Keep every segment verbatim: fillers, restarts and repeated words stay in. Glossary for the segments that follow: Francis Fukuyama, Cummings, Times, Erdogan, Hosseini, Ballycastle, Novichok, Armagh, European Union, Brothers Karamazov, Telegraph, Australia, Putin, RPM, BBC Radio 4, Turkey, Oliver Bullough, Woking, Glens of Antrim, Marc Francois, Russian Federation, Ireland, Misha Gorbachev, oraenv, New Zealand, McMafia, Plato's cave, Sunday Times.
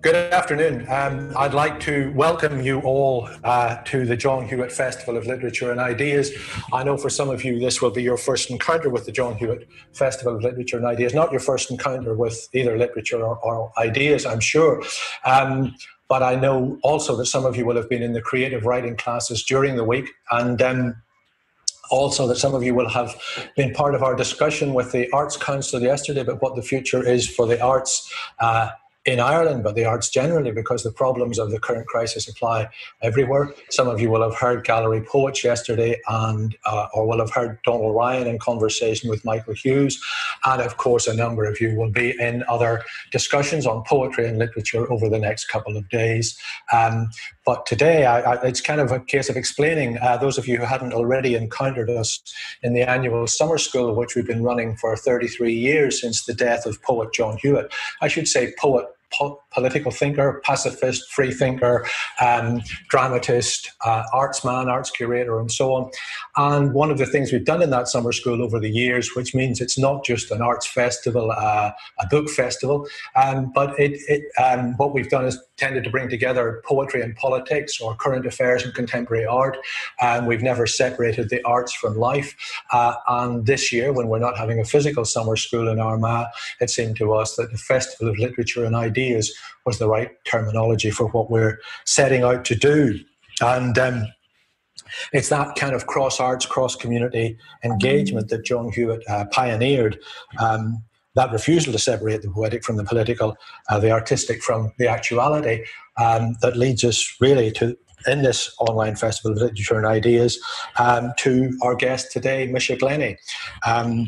Good afternoon. Um, I'd like to welcome you all uh, to the John Hewitt Festival of Literature and Ideas. I know for some of you this will be your first encounter with the John Hewitt Festival of Literature and Ideas, not your first encounter with either literature or, or ideas, I'm sure. Um, but I know also that some of you will have been in the creative writing classes during the week, and um, also that some of you will have been part of our discussion with the Arts Council yesterday about what the future is for the arts uh, in Ireland, but the arts generally, because the problems of the current crisis apply everywhere. Some of you will have heard gallery poets yesterday, and uh, or will have heard Donald Ryan in conversation with Michael Hughes, and of course a number of you will be in other discussions on poetry and literature over the next couple of days. Um, but today I, I, it's kind of a case of explaining, uh, those of you who hadn't already encountered us in the annual summer school, which we've been running for thirty-three years since the death of poet John Hewitt. I should say poet, political thinker, pacifist, free thinker, um, dramatist, uh, arts man, arts curator, and so on. And one of the things we've done in that summer school over the years, which means it's not just an arts festival, uh, a book festival, um, but it, it, um, what we've done is tended to bring together poetry and politics, or current affairs and contemporary art. And um, we've never separated the arts from life. Uh, and this year, when we're not having a physical summer school in Armagh, it seemed to us that the Festival of Literature and Ideas was the right terminology for what we're setting out to do. And um, it's that kind of cross-arts, cross-community engagement that John Hewitt uh, pioneered, um, that refusal to separate the poetic from the political, uh, the artistic from the actuality, um, that leads us really to, in this online Festival of Literature and Ideas, um, to our guest today, Misha Glenny, um,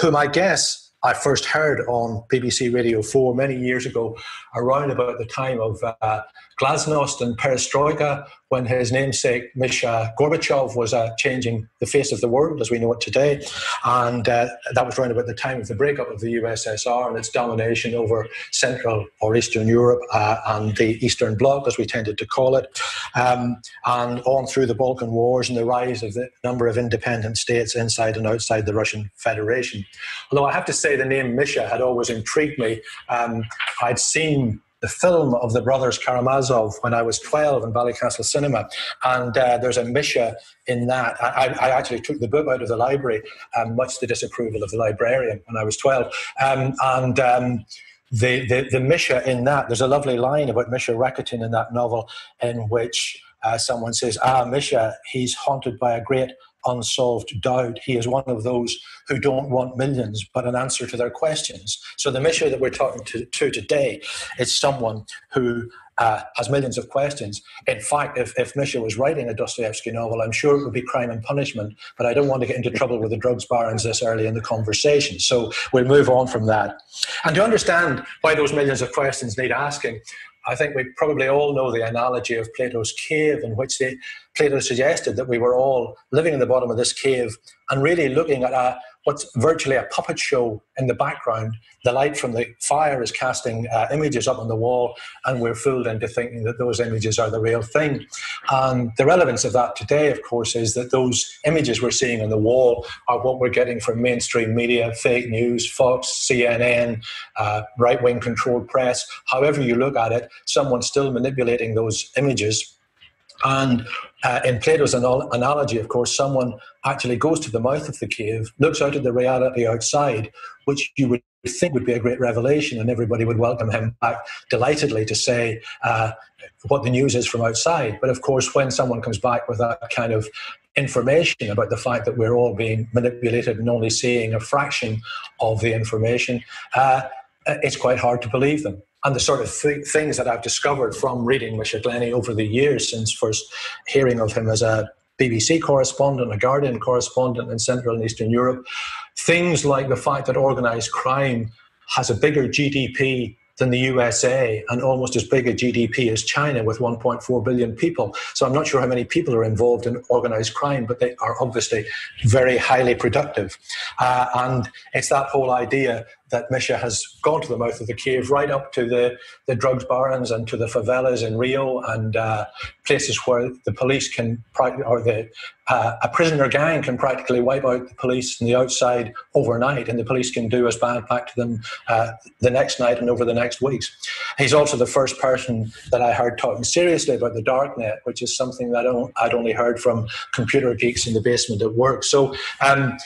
whom I guess I first heard on B B C Radio four many years ago, around about the time of uh, Glasnost and Perestroika, when his namesake Misha Gorbachev was uh, changing the face of the world as we know it today. And uh, that was around about the time of the breakup of the U S S R and its domination over Central or Eastern Europe, uh, and the Eastern Bloc, as we tended to call it, um, and on through the Balkan Wars and the rise of the number of independent states inside and outside the Russian Federation. Although I have to say, the name Misha had always intrigued me. Um, I'd seen the film of the brothers Karamazov when I was twelve in Ballycastle Cinema, and uh, there's a Misha in that. I, I actually took the book out of the library, um, much to the disapproval of the librarian, when I was twelve. Um, and um, the, the, the Misha in that, there's a lovely line about Misha Rakitin in that novel, in which uh, someone says, "Ah, Misha, he's haunted by a great unsolved doubt. He is one of those who don't want millions, but an answer to their questions." So the Misha that we're talking to, to today is someone who uh, has millions of questions. In fact, if, if Misha was writing a Dostoevsky novel, I'm sure it would be Crime and Punishment, but I don't want to get into trouble with the drugs barons this early in the conversation. So we'll move on from that. And to understand why those millions of questions need asking, I think we probably all know the analogy of Plato's cave, in which they, Plato suggested that we were all living in the bottom of this cave and really looking at a, what's virtually a puppet show in the background. The light from the fire is casting uh, images up on the wall, and we're fooled into thinking that those images are the real thing. And the relevance of that today, of course, is that those images we're seeing on the wall are what we're getting from mainstream media, fake news, Fox, C N N, uh, right-wing controlled press. However you look at it, someone's still manipulating those images. And uh, in Plato's anal analogy, of course, someone actually goes to the mouth of the cave, looks out at the reality outside, which you would think would be a great revelation, and everybody would welcome him back delightedly to say uh, what the news is from outside. But of course, when someone comes back with that kind of information about the fact that we're all being manipulated and only seeing a fraction of the information, uh, it's quite hard to believe them. And the sort of th things that I've discovered from reading Misha Glenny over the years, since first hearing of him as a B B C correspondent, a Guardian correspondent in Central and Eastern Europe, things like the fact that organised crime has a bigger G D P than the U S A and almost as big a G D P as China, with one point four billion people. So I'm not sure how many people are involved in organised crime, but they are obviously very highly productive. Uh, and it's that whole idea that Misha has gone to the mouth of the cave, right up to the, the drugs barons and to the favelas in Rio and uh, places where the police can, or the uh, a prisoner gang can practically wipe out the police on the outside overnight, and the police can do as bad back to them uh, the next night and over the next weeks. He's also the first person that I heard talking seriously about the dark net, which is something that I don't, I'd only heard from computer geeks in the basement at work. So, um,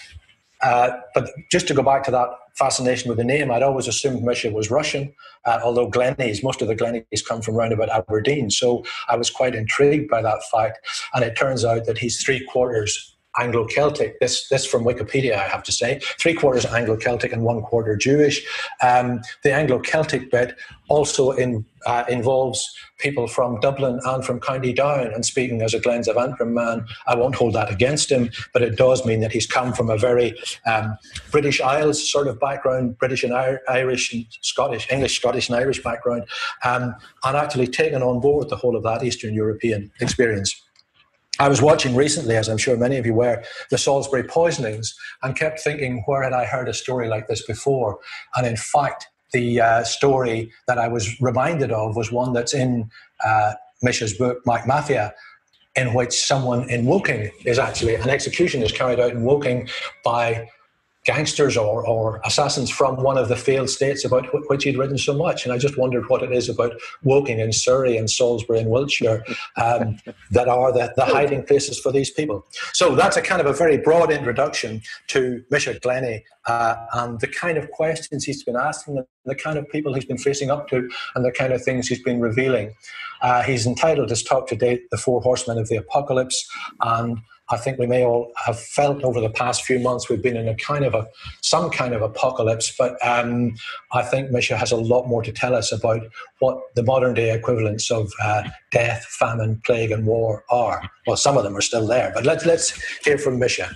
Uh, but just to go back to that fascination with the name, I'd always assumed Misha was Russian, uh, although Glennies, most of the Glennies come from round about Aberdeen. So I was quite intrigued by that fact. And it turns out that he's three quarters Anglo-Celtic. This this from Wikipedia, I have to say. Three quarters Anglo-Celtic and one quarter Jewish. Um, the Anglo-Celtic bit also in, uh, involves people from Dublin and from County Down. And speaking as a Glens of Antrim man, I won't hold that against him, but it does mean that he's come from a very um, British Isles sort of background, British and Irish and Scottish, English, Scottish and Irish background, um, and actually taken on board the whole of that Eastern European experience. I was watching recently, as I'm sure many of you were, The Salisbury Poisonings, and kept thinking, where had I heard a story like this before? And in fact, the uh, story that I was reminded of was one that's in uh, Misha's book, McMafia, in which someone in Woking is actually, an execution is carried out in Woking by gangsters or, or assassins from one of the failed states about which he'd written so much. And I just wondered what it is about Woking in Surrey and Salisbury and Wiltshire um, that are the, the hiding places for these people. So that's a kind of a very broad introduction to Misha Glenny uh, and the kind of questions he's been asking and the kind of people he's been facing up to and the kind of things he's been revealing. Uh, he's entitled his talk today, The Four Horsemen of the Apocalypse, and I think we may all have felt over the past few months we've been in a kind of a, some kind of apocalypse, but um, I think Misha has a lot more to tell us about what the modern day equivalents of uh, death, famine, plague and war are. Well, some of them are still there, but let's, let's hear from Misha.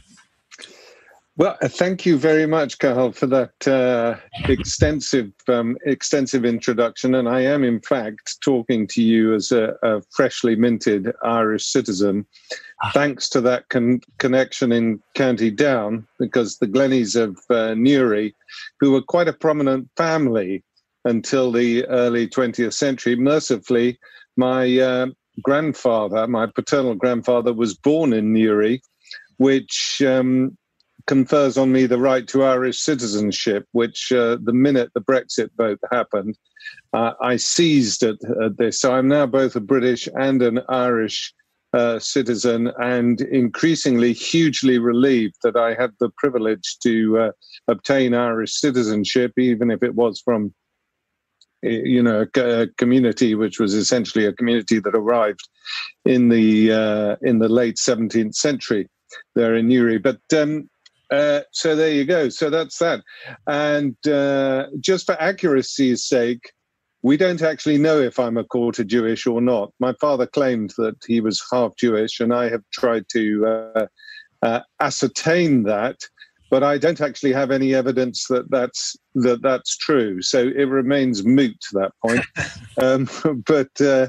Well, thank you very much, Cathal, for that uh, extensive um, extensive introduction. And I am, in fact, talking to you as a, a freshly minted Irish citizen, thanks to that con connection in County Down, because the Glennies of uh, Newry, who were quite a prominent family until the early twentieth century, mercifully, my uh, grandfather, my paternal grandfather, was born in Newry, which Um, confers on me the right to Irish citizenship, which uh, the minute the Brexit vote happened, uh, I seized at, at this. So I'm now both a British and an Irish uh, citizen, and increasingly hugely relieved that I had the privilege to uh, obtain Irish citizenship, even if it was from, you know, a community which was essentially a community that arrived in the, uh, in the late seventeenth century there in Newry. But um, Uh, so there you go. So that's that. And uh, just for accuracy's sake, we don't actually know if I'm a quarter Jewish or not. My father claimed that he was half Jewish, and I have tried to uh, uh, ascertain that, but I don't actually have any evidence that that's, that that's true. So it remains moot to that point. um, but... Uh,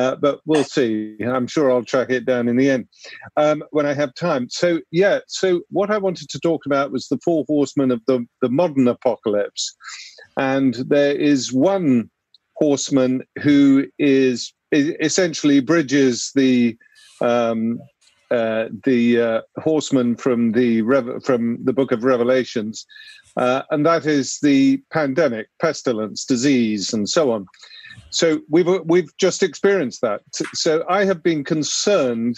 Uh, but we'll see. I'm sure I'll track it down in the end um, when I have time. So, yeah, so what I wanted to talk about was the four horsemen of the, the modern apocalypse. And there is one horseman who is, is essentially bridges the um, uh, the uh, horseman from the, from the Book of Revelations, uh, and that is the pandemic, pestilence, disease, and so on. So we've, we've just experienced that. So I have been concerned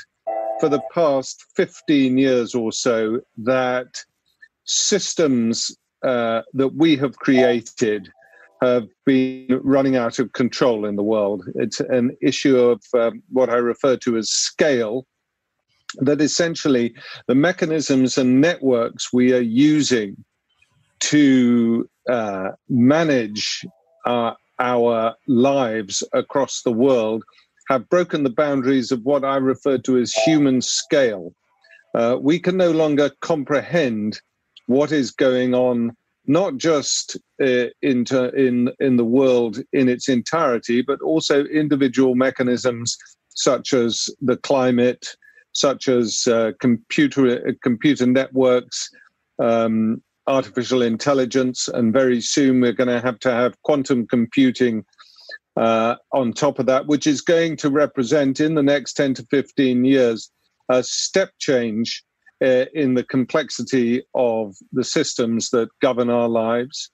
for the past fifteen years or so that systems uh, that we have created have been running out of control in the world. It's an issue of um, what I refer to as scale, that essentially the mechanisms and networks we are using to uh, manage our our lives across the world have broken the boundaries of what I refer to as human scale. Uh, we can no longer comprehend what is going on, not just uh, in, in, in the world in its entirety, but also individual mechanisms such as the climate, such as uh, computer, uh, computer networks, um, artificial intelligence, and very soon we're going to have to have quantum computing uh, on top of that, which is going to represent in the next ten to fifteen years a step change uh, in the complexity of the systems that govern our lives.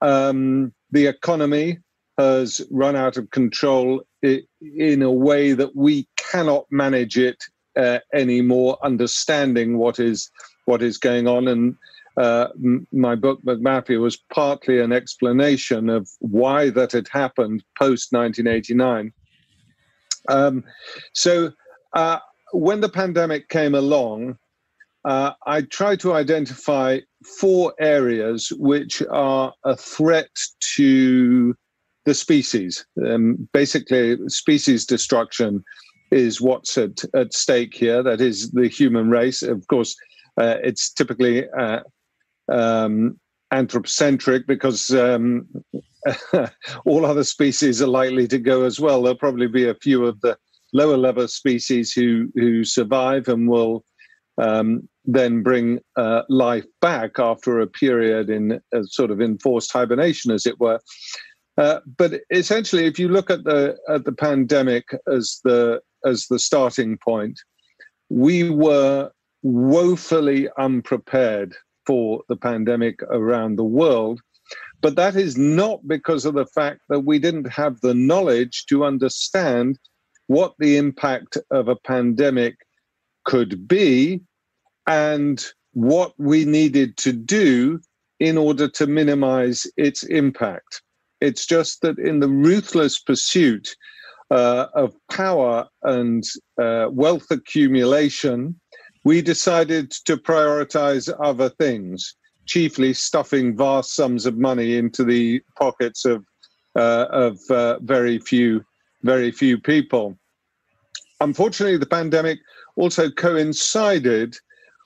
Um, the economy has run out of control in a way that we cannot manage it uh, anymore, understanding what is what is going on. And uh, m- my book, McMafia, was partly an explanation of why that had happened post nineteen eighty-nine. Um, so uh, when the pandemic came along, uh, I tried to identify four areas which are a threat to the species. Um, basically, species destruction is what's at, at stake here. That is the human race. Of course, uh, it's typically uh, um, anthropocentric because um, all other species are likely to go as well. There'll probably be a few of the lower level species who, who survive and will um, then bring uh, life back after a period in a sort of enforced hibernation, as it were. Uh, but essentially, if you look at the at the pandemic as the as the starting point, we were woefully unprepared for the pandemic around the world. But that is not because of the fact that we didn't have the knowledge to understand what the impact of a pandemic could be and what we needed to do in order to minimize its impact. It's just that in the ruthless pursuit uh, of power and uh, wealth accumulation, we decided to prioritize other things, chiefly stuffing vast sums of money into the pockets of uh, of uh, very few, very few people. Unfortunately, the pandemic also coincided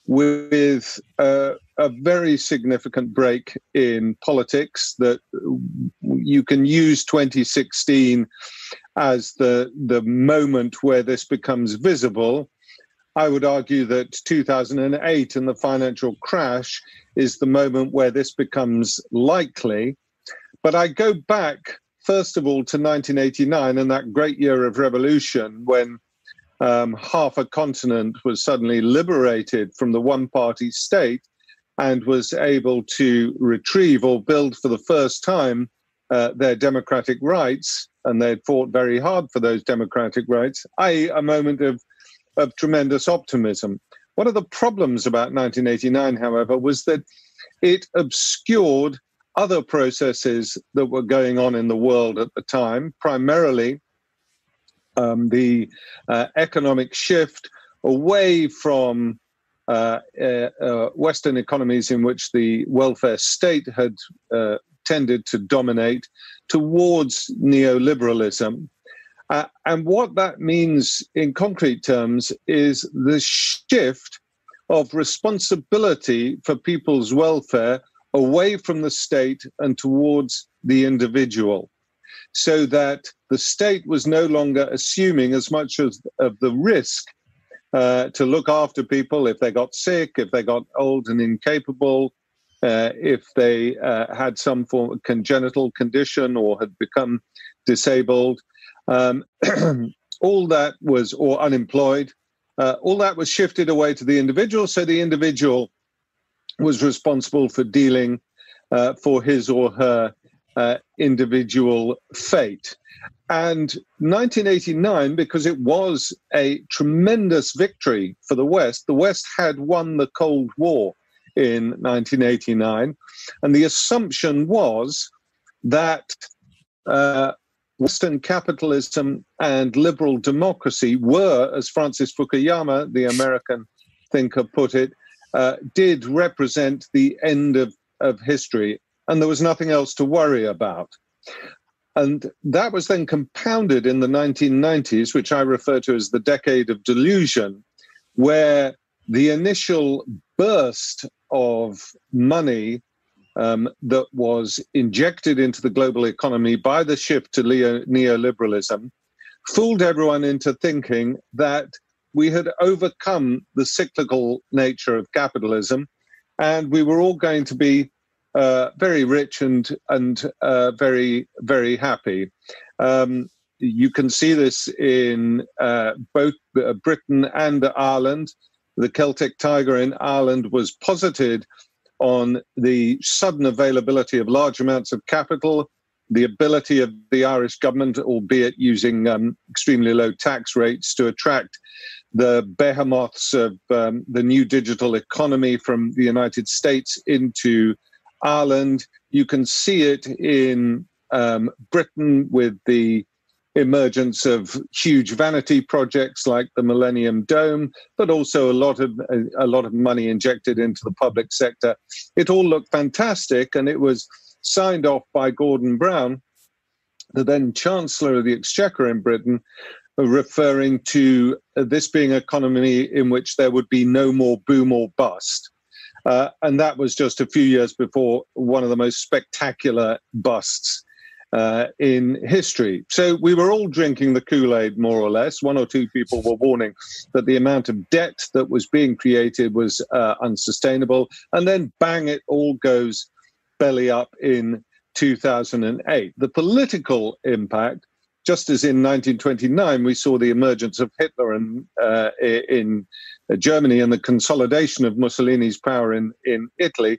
with uh, a very significant break in politics that you can use twenty sixteen as the the moment where this becomes visible. I would argue that two thousand eight and the financial crash is the moment where this becomes likely. But I go back, first of all, to nineteen eighty-nine and that great year of revolution when Um, half a continent was suddenly liberated from the one-party state and was able to retrieve or build for the first time uh, their democratic rights, and they fought very hard for those democratic rights, that is a moment of, of tremendous optimism. One of the problems about nineteen eighty-nine, however, was that it obscured other processes that were going on in the world at the time, primarily Um, the uh, economic shift away from uh, uh, uh, Western economies in which the welfare state had uh, tended to dominate towards neoliberalism. Uh, and what that means in concrete terms is the shift of responsibility for people's welfare away from the state and towards the individual, so that the state was no longer assuming as much as of the risk uh, to look after people if they got sick, if they got old and incapable, uh, if they uh, had some form of congenital condition or had become disabled. Um, all that was, or unemployed, uh, all that was shifted away to the individual. So the individual was responsible for dealing uh, for his or her Uh, individual fate. And nineteen eighty-nine, because it was a tremendous victory for the West, the West had won the Cold War in nineteen eighty-nine. And the assumption was that uh, Western capitalism and liberal democracy were, as Francis Fukuyama, the American thinker, put it, uh, did represent the end of, of history. And there was nothing else to worry about. And that was then compounded in the nineteen nineties, which I refer to as the decade of delusion, where the initial burst of money um, that was injected into the global economy by the shift to leo- neoliberalism fooled everyone into thinking that we had overcome the cyclical nature of capitalism and we were all going to be uh, very rich and and uh, very, very happy. Um, you can see this in uh, both Britain and Ireland. The Celtic tiger in Ireland was posited on the sudden availability of large amounts of capital, the ability of the Irish government, albeit using um, extremely low tax rates, to attract the behemoths of um, the new digital economy from the United States into Ireland. You can see it in um, Britain with the emergence of huge vanity projects like the Millennium Dome, but also a lot of a lot of money injected into the public sector. It all looked fantastic, and it was signed off by Gordon Brown, the then Chancellor of the Exchequer in Britain, referring to this being an economy in which there would be no more boom or bust. Uh, and that was just a few years before one of the most spectacular busts Uh, in history. So we were all drinking the Kool-Aid, more or less. One or two people were warning that the amount of debt that was being created was uh, unsustainable. And then bang, it all goes belly up in two thousand eight. The political impact, just as in nineteen twenty-nine, we saw the emergence of Hitler in, uh, in Germany and the consolidation of Mussolini's power in, in Italy.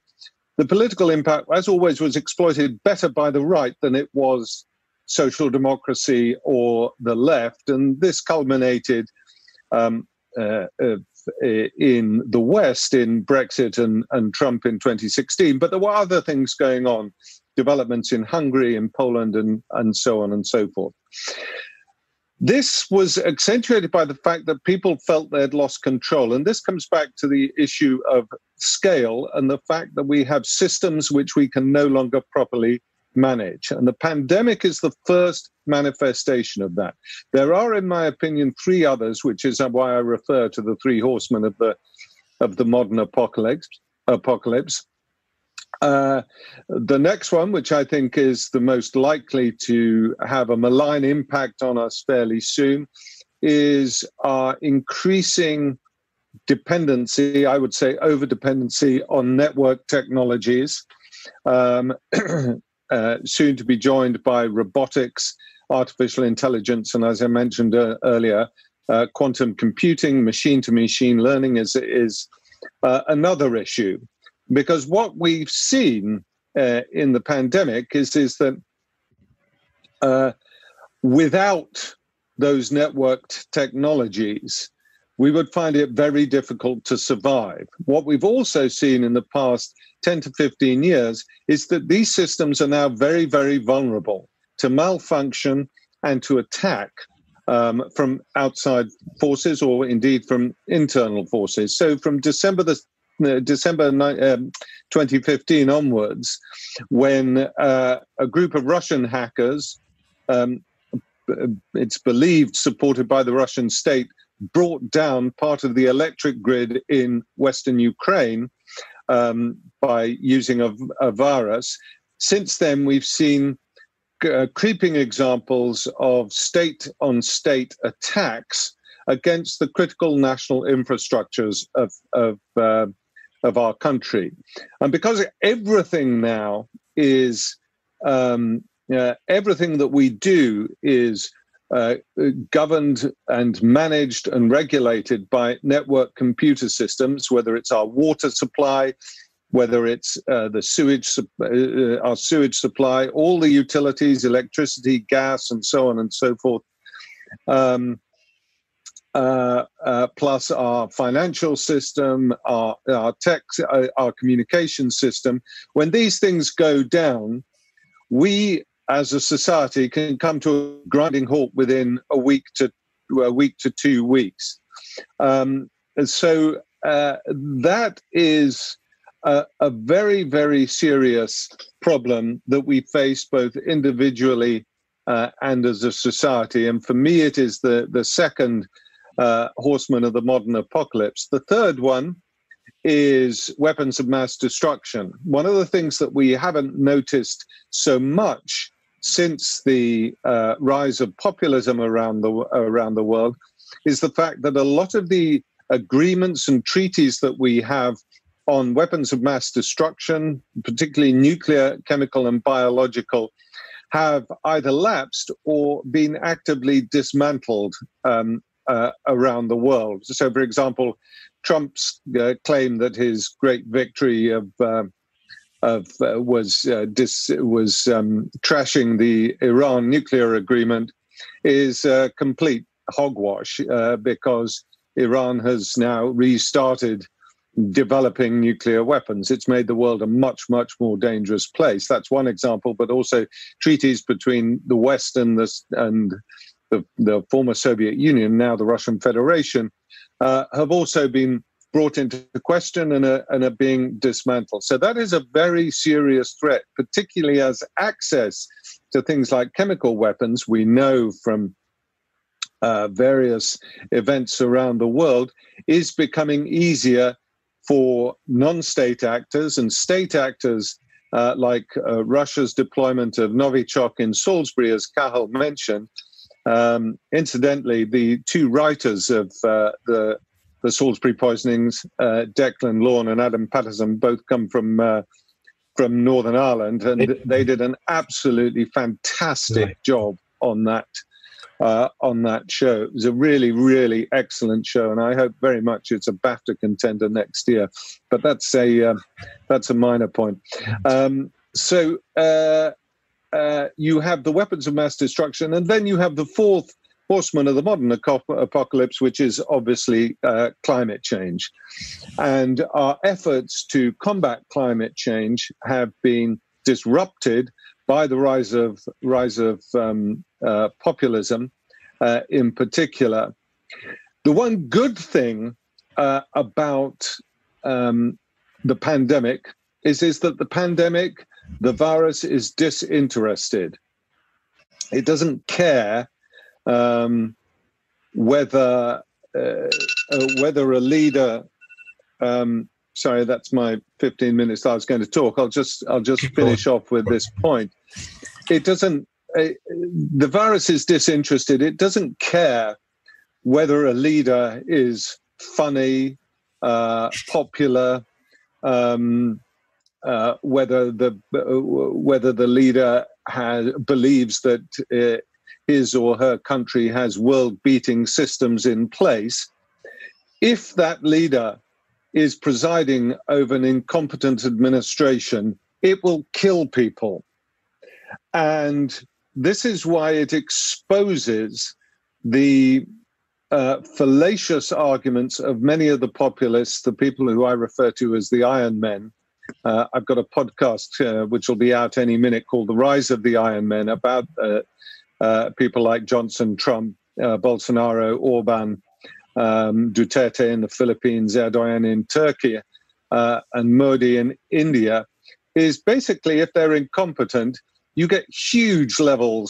The political impact, as always, was exploited better by the right than it was social democracy or the left. And this culminated um, uh, uh, in the West in Brexit and, and Trump in twenty sixteen. But there were other things going on, developments in Hungary and Poland and, and so on and so forth. This was accentuated by the fact that people felt they'd lost control. And this comes back to the issue of scale and the fact that we have systems which we can no longer properly manage. And the pandemic is the first manifestation of that. There are, in my opinion, three others, which is why I refer to the three horsemen of the of the modern apocalypse. apocalypse. Uh, the next one, which I think is the most likely to have a malign impact on us fairly soon, is our increasing dependency, I would say over-dependency, on network technologies, um, uh, soon to be joined by robotics, artificial intelligence, and as I mentioned uh, earlier, uh, quantum computing, machine-to-machine learning is, is uh, another issue. Because what we've seen uh, in the pandemic is, is that uh, without those networked technologies, we would find it very difficult to survive. What we've also seen in the past ten to fifteen years is that these systems are now very, very vulnerable to malfunction and to attack um, from outside forces or indeed from internal forces. So from December the December twenty fifteen onwards, when uh, a group of Russian hackers, um, it's believed supported by the Russian state, brought down part of the electric grid in Western Ukraine um, by using a, a virus. Since then, we've seen uh, creeping examples of state-on-state attacks against the critical national infrastructures of of uh, of our country. And because everything now is, um, uh, everything that we do is uh, governed and managed and regulated by network computer systems, whether it's our water supply, whether it's uh, the sewage, uh, our sewage supply, all the utilities, electricity, gas, and so on and so forth, um, Uh, uh, plus our financial system, our, our tech, uh, our communication system. When these things go down, we as a society can come to a grinding halt within a week to a week to two weeks. Um, and so uh, that is a, a very, very serious problem that we face both individually uh, and as a society. And for me, it is the, the second Uh, horsemen of the modern apocalypse. The third one is weapons of mass destruction. One of the things that we haven't noticed so much since the uh, rise of populism around the around the world is the fact that a lot of the agreements and treaties that we have on weapons of mass destruction, particularly nuclear, chemical, and biological, have either lapsed or been actively dismantled um, uh, around the world. So, for example, Trump's uh, claim that his great victory of uh, of uh, was uh, dis, was um, trashing the Iran nuclear agreement is uh, complete hogwash, uh, because Iran has now restarted developing nuclear weapons. It's made the world a much, much more dangerous place. That's one example, but also treaties between the West and the, and the, the former Soviet Union, now the Russian Federation, uh, have also been brought into question and are, and are being dismantled. So that is a very serious threat, particularly as access to things like chemical weapons, we know from uh, various events around the world, is becoming easier for non-state actors, and state actors uh, like uh, Russia's deployment of Novichok in Salisbury, as Cahill mentioned. Um, incidentally, the two writers of uh, the, the Salisbury Poisonings, uh, Declan Lawn and Adam Patterson, both come from uh, from Northern Ireland, and it, they did an absolutely fantastic right. job on that Uh, on that show. It was a really, really excellent show, and I hope very much it's a BAFTA contender next year. But that's a uh, that's a minor point. Um, so uh, uh, you have the weapons of mass destruction, and then you have the fourth horseman of the modern apocalypse, which is obviously uh, climate change. And our efforts to combat climate change have been disrupted by the rise of rise of um, uh, populism, uh, in particular. The one good thing uh, about um, the pandemic is is that the pandemic, the virus, is disinterested. It doesn't care um, whether uh, uh, whether a leader. Um, sorry, that's my fifteen minutes that I was going to talk. I'll just I'll just finish off with this point. It doesn't, uh, the virus is disinterested. It doesn't care whether a leader is funny, uh, popular, um, uh, whether the uh, whether the leader has believes that uh, his or her country has world-beating systems in place. If that leader is presiding over an incompetent administration, it will kill people. And this is why it exposes the uh, fallacious arguments of many of the populists, the people who I refer to as the Iron Men. Uh, I've got a podcast uh, which will be out any minute called The Rise of the Iron Men, about uh, uh, people like Johnson, Trump, uh, Bolsonaro, Orban, Um, Duterte in the Philippines, Erdogan in Turkey, uh, and Modi in India, is basically if they're incompetent, you get huge levels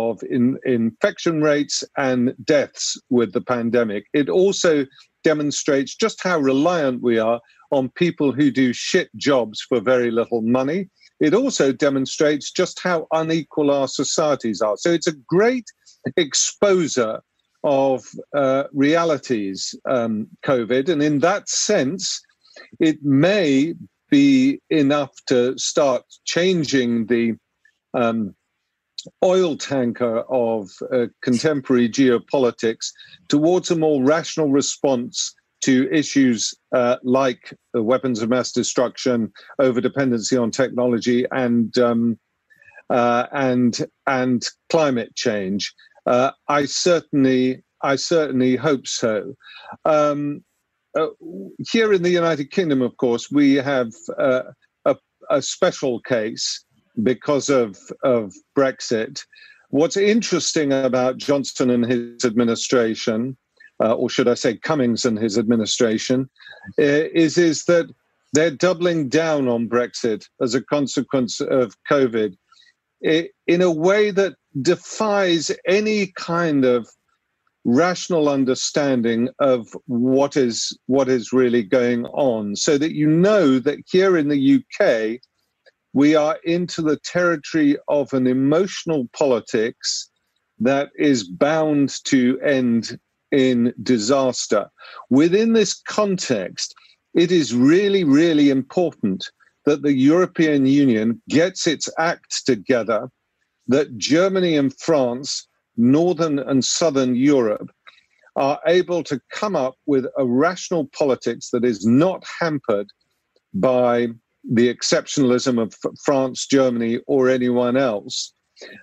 of in, infection rates and deaths with the pandemic. It also demonstrates just how reliant we are on people who do shit jobs for very little money. It also demonstrates just how unequal our societies are. So it's a great exposer of uh, realities, um, COVID. And in that sense, it may be enough to start changing the um, oil tanker of uh, contemporary geopolitics towards a more rational response to issues uh, like the weapons of mass destruction, over-dependency on technology, and, um, uh, and, and climate change. Uh, I certainly, I certainly hope so. Um, uh, here in the United Kingdom, of course, we have uh, a, a special case because of, of Brexit. What's interesting about Johnson and his administration, uh, or should I say Cummings and his administration, is, is that they're doubling down on Brexit as a consequence of COVID, it, in a way that defies any kind of rational understanding of what is what is really going on. So that you know that here in the U K, we are into the territory of an emotional politics that is bound to end in disaster. Within this context, it is really, really important that the European Union gets its act together, that Germany and France, Northern and Southern Europe, are able to come up with a rational politics that is not hampered by the exceptionalism of France, Germany, or anyone else,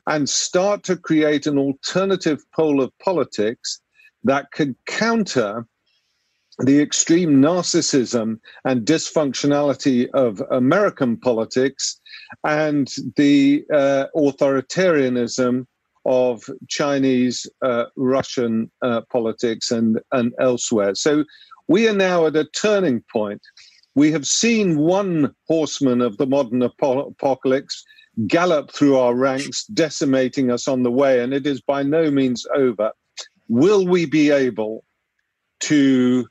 and start to create an alternative pole of politics that could counter the extreme narcissism and dysfunctionality of American politics and the uh, authoritarianism of Chinese, uh, Russian uh, politics and, and elsewhere. So we are now at a turning point. We have seen one horseman of the modern apocalypse gallop through our ranks, decimating us on the way, and it is by no means over. Will we be able to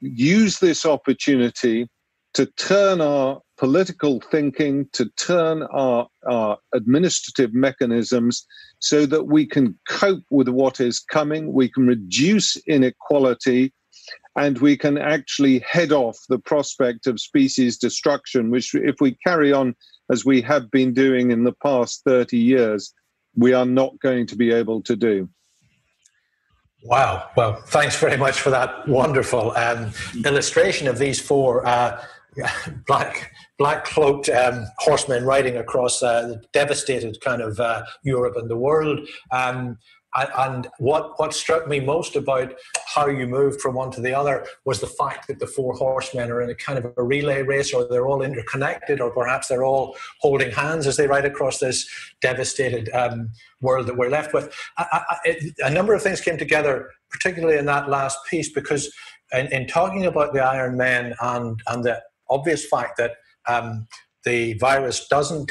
use this opportunity to turn our political thinking, to turn our, our administrative mechanisms so that we can cope with what is coming, we can reduce inequality, and we can actually head off the prospect of species destruction, which if we carry on as we have been doing in the past thirty years, we are not going to be able to do. Wow. Well, thanks very much for that wonderful um, illustration of these four uh, black black cloaked um, horsemen riding across uh, the devastated kind of uh, Europe and the world. Um, and what, what struck me most about how you moved from one to the other was the fact that the four horsemen are in a kind of a relay race, or they're all interconnected, or perhaps they're all holding hands as they ride across this devastated um, world that we're left with. I, I, it, a number of things came together, particularly in that last piece, because in, in talking about the Iron Men and, and the obvious fact that um, the virus doesn't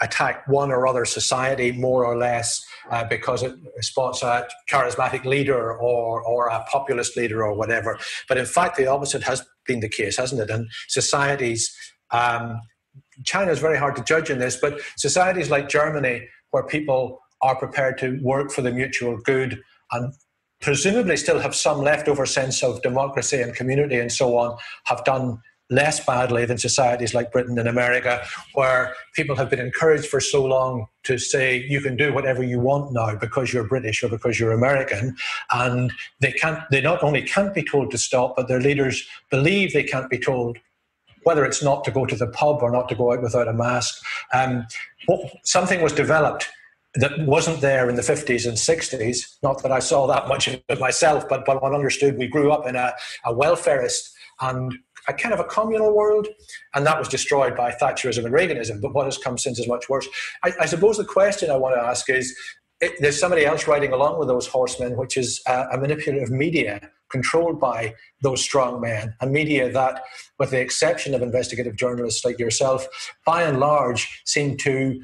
attack one or other society more or less uh, because it spots a charismatic leader or or a populist leader or whatever. But in fact, the opposite has been the case, hasn't it? And societies, um, China is very hard to judge in this, but societies like Germany, where people are prepared to work for the mutual good and presumably still have some leftover sense of democracy and community and so on, have done less badly than societies like Britain and America, where people have been encouraged for so long to say, you can do whatever you want now because you're British or because you're American. And they can't, they not only can't be told to stop, but their leaders believe they can't be told, whether it's not to go to the pub or not to go out without a mask. Um, something was developed that wasn't there in the fifties and sixties. Not that I saw that much of it myself, but, but one understood we grew up in a, a welfarist and a kind of a communal world, and that was destroyed by Thatcherism and Reaganism, but what has come since is much worse. I, I suppose the question I want to ask is, it, there's somebody else riding along with those horsemen, which is uh, a manipulative media controlled by those strong men, a media that, with the exception of investigative journalists like yourself, by and large seem to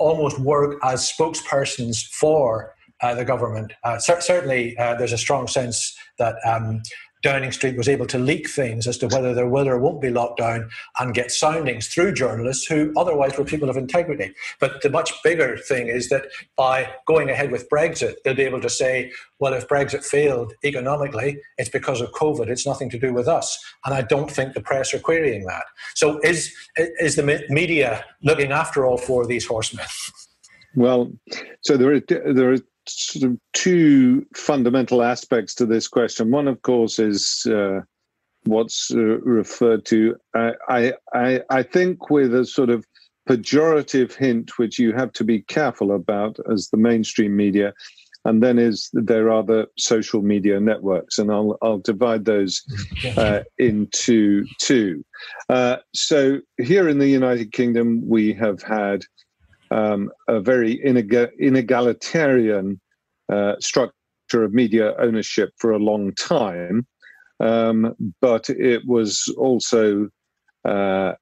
almost work as spokespersons for uh, the government. Uh, cer certainly, uh, there's a strong sense that um, Downing Street was able to leak things as to whether there will or won't be lockdown and get soundings through journalists who otherwise were people of integrity. But the much bigger thing is that by going ahead with Brexit, they'll be able to say, well, if Brexit failed economically, it's because of COVID. It's nothing to do with us. And I don't think the press are querying that. So is, is the media looking after all four of these horsemen? Well, so there are, there are sort of two fundamental aspects to this question. One, of course, is uh, what's uh, referred to, I, I, I think, with a sort of pejorative hint, which you have to be careful about as the mainstream media, and then is there are the social media networks, and I'll, I'll divide those uh, into two. Uh, so here in the United Kingdom, we have had Um, a very inegalitarian uh, structure of media ownership for a long time, um, but it was also uh,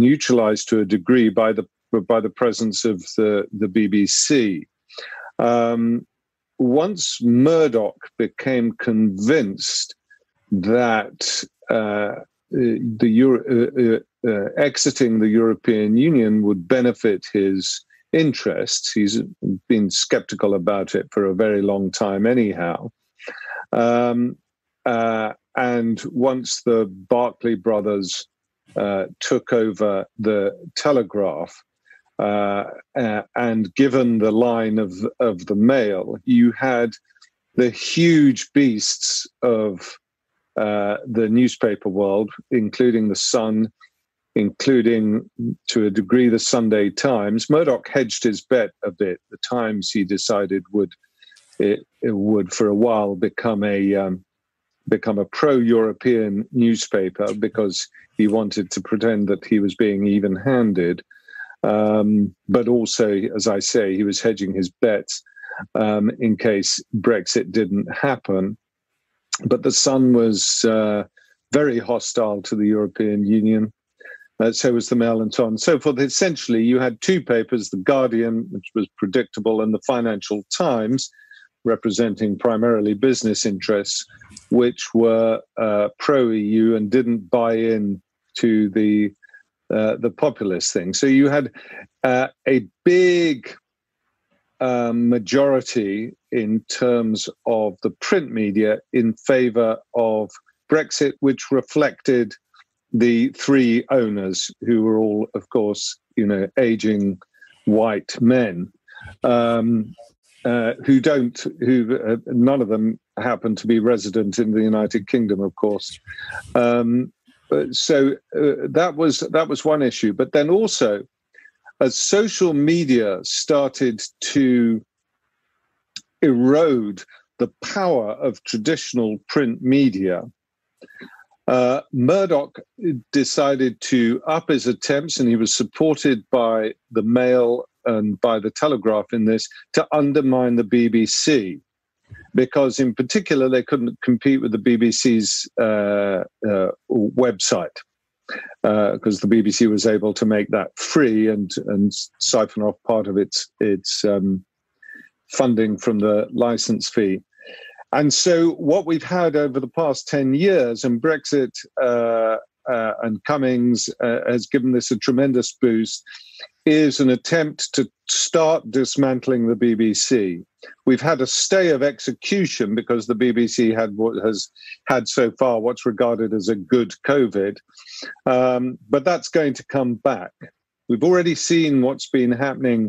neutralized to a degree by the by the presence of the the B B C. Um, once Murdoch became convinced that uh, the Euro uh, uh, exiting the European Union would benefit his interests. He's been skeptical about it for a very long time anyhow. Um, uh, And once the Barclay brothers uh, took over the Telegraph, uh, uh, and given the line of, of the Mail, you had the huge beasts of uh, the newspaper world, including the Sun, including, to a degree, the Sunday Times. Murdoch hedged his bet a bit. The Times, he decided, would it, it would for a while become a um, become a pro-European newspaper because he wanted to pretend that he was being even-handed. Um, but also, as I say, he was hedging his bets um, in case Brexit didn't happen. But the Sun was uh, very hostile to the European Union. Uh, so was the Mail and so on and so forth. Essentially, you had two papers, The Guardian, which was predictable, and the Financial Times, representing primarily business interests, which were uh, pro-E U and didn't buy in to the, uh, the populist thing. So you had uh, a big uh, majority in terms of the print media in favor of Brexit, which reflected the three owners, who were all, of course, you know, aging white men, um, uh, who don't, who uh, none of them happen to be resident in the United Kingdom, of course. Um, so uh, that was that was one issue. But then also, as social media started to erode the power of traditional print media, Uh, Murdoch decided to up his attempts, and he was supported by the Mail and by the Telegraph in this, to undermine the B B C, because in particular they couldn't compete with the B B C's uh, uh, website, because uh, the B B C was able to make that free and and siphon off part of its its um, funding from the license fee. And so what we've had over the past ten years, and Brexit uh, uh, and Cummings uh, has given this a tremendous boost, is an attempt to start dismantling the B B C. We've had a stay of execution because the B B C had what has had so far what's regarded as a good COVID, um, but that's going to come back. We've already seen what's been happening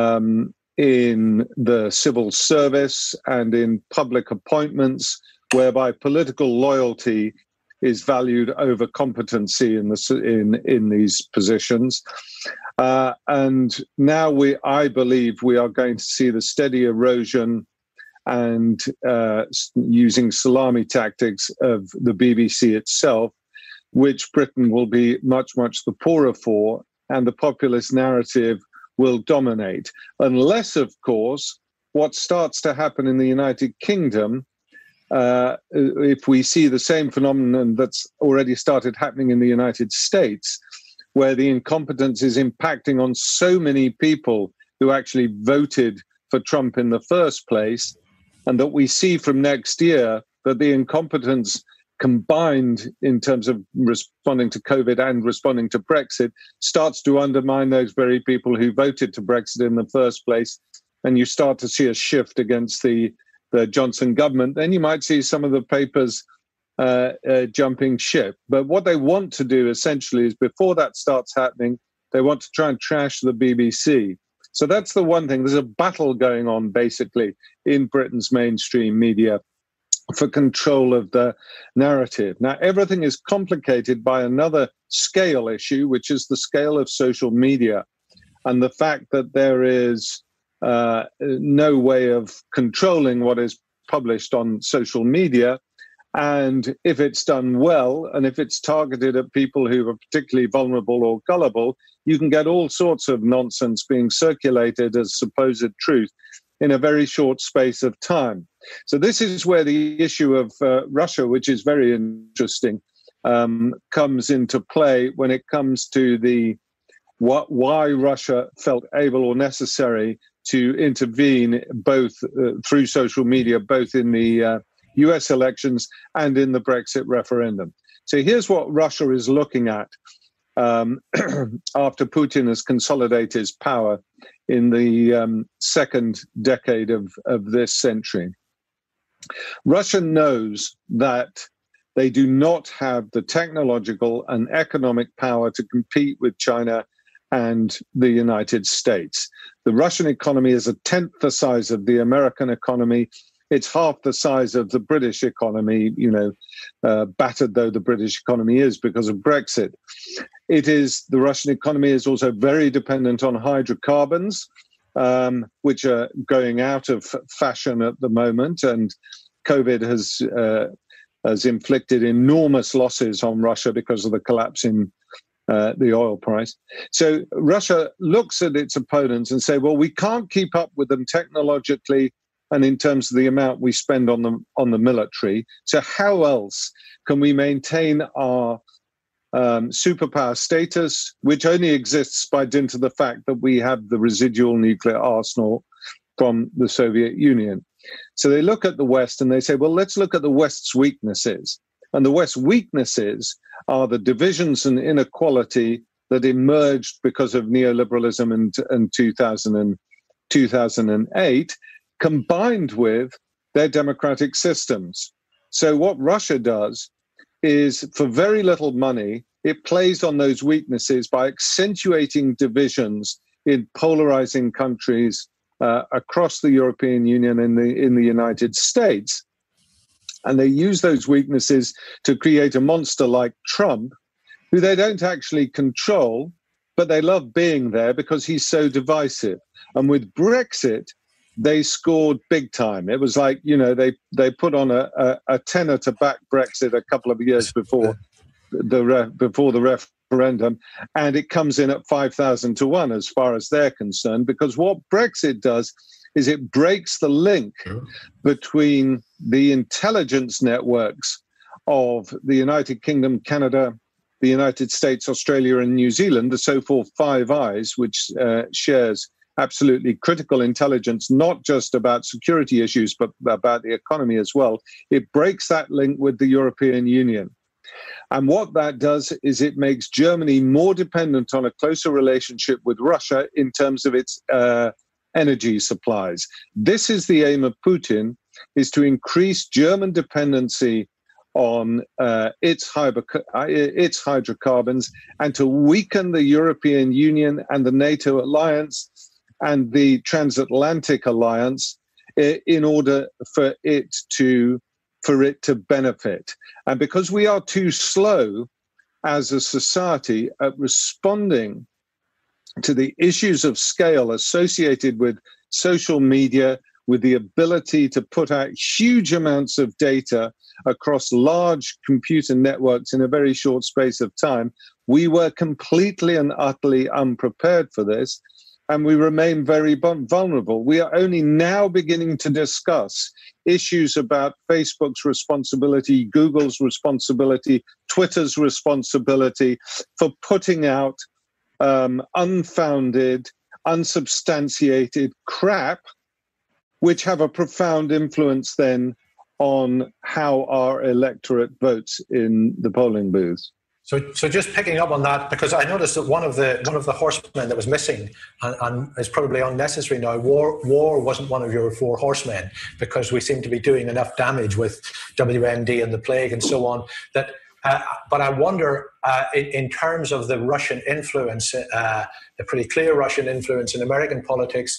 um in the civil service and in public appointments, whereby political loyalty is valued over competency in the in in these positions, uh, and now we, I believe, we are going to see the steady erosion and uh, using salami tactics of the B B C itself, which Britain will be much much the poorer for, and the populist narrative will dominate, unless, of course, what starts to happen in the United Kingdom, uh, if we see the same phenomenon that's already started happening in the United States, where the incompetence is impacting on so many people who actually voted for Trump in the first place, and that we see from next year that the incompetence combined in terms of responding to COVID and responding to Brexit starts to undermine those very people who voted to Brexit in the first place, and you start to see a shift against the, the Johnson government. Then you might see some of the papers uh, uh, jumping ship. But what they want to do essentially is, before that starts happening, they want to try and trash the B B C. So that's the one thing. There's a battle going on basically in Britain's mainstream media for control of the narrative. Now, everything is complicated by another scale issue, which is the scale of social media and the fact that there is uh, no way of controlling what is published on social media. And if it's done well, and if it's targeted at people who are particularly vulnerable or gullible, you can get all sorts of nonsense being circulated as supposed truth in a very short space of time. So this is where the issue of uh, Russia, which is very interesting, um, comes into play when it comes to the what, why Russia felt able or necessary to intervene both uh, through social media, both in the uh, U S elections and in the Brexit referendum. So here's what Russia is looking at um, after Putin has consolidated his power in the um, second decade of, of this century. Russia knows that They do not have the technological and economic power to compete with China and the United States. The Russian economy is a tenth the size of the American economy. It's half the size of the British economy, you know, uh, battered though the British economy is because of Brexit. It is, the Russian economy is also very dependent on hydrocarbons, um, which are going out of fashion at the moment. And COVID has, uh, has inflicted enormous losses on Russia because of the collapse in Uh, the oil price. So Russia looks at its opponents and say, well, we can't keep up with them technologically and in terms of the amount we spend on the, on the military. So how else can we maintain our um, superpower status, which only exists by dint of the fact that we have the residual nuclear arsenal from the Soviet Union? So they look at the West and they say, well, let's look at the West's weaknesses. And the West's weaknesses are the divisions and inequality that emerged because of neoliberalism in, in two thousand and two thousand eight, combined with their democratic systems. So what Russia does is, for very little money, it plays on those weaknesses by accentuating divisions in polarizing countries uh, across the European Union and the, in the United States. And they use those weaknesses to create a monster like Trump, who they don't actually control, but they love being there because he's so divisive. And with Brexit, they scored big time. It was like, you know, they, they put on a, a, a tenor to back Brexit a couple of years before the re- before the referendum, and it comes in at five thousand to one as far as they're concerned, because what Brexit does is it breaks the link between the intelligence networks of the United Kingdom, Canada, the United States, Australia, and New Zealand, the so-called Five Eyes, which uh, shares absolutely critical intelligence, not just about security issues, but about the economy as well. It breaks that link with the European Union. And what that does is it makes Germany more dependent on a closer relationship with Russia in terms of its uh, energy supplies. This is the aim of Putin, is to increase German dependency on uh, its, hydro- its hydrocarbons and to weaken the European Union and the NATO alliance and the transatlantic alliance in order for it to, for it to benefit. And because we are too slow as a society at responding to the issues of scale associated with social media, with the ability to put out huge amounts of data across large computer networks in a very short space of time, we were completely and utterly unprepared for this, and we remain very vulnerable. We are only now beginning to discuss issues about Facebook's responsibility, Google's responsibility, Twitter's responsibility for putting out Um, unfounded, unsubstantiated crap, which have a profound influence then on how our electorate votes in the polling booths. So, so just picking up on that, because I noticed that one of the one of the horsemen that was missing and, and is probably unnecessary now. War, war wasn't one of your four horsemen, because we seem to be doing enough damage with W M D and the plague and so on that. Uh, but I wonder, uh, in, in terms of the Russian influence, uh, the pretty clear Russian influence in American politics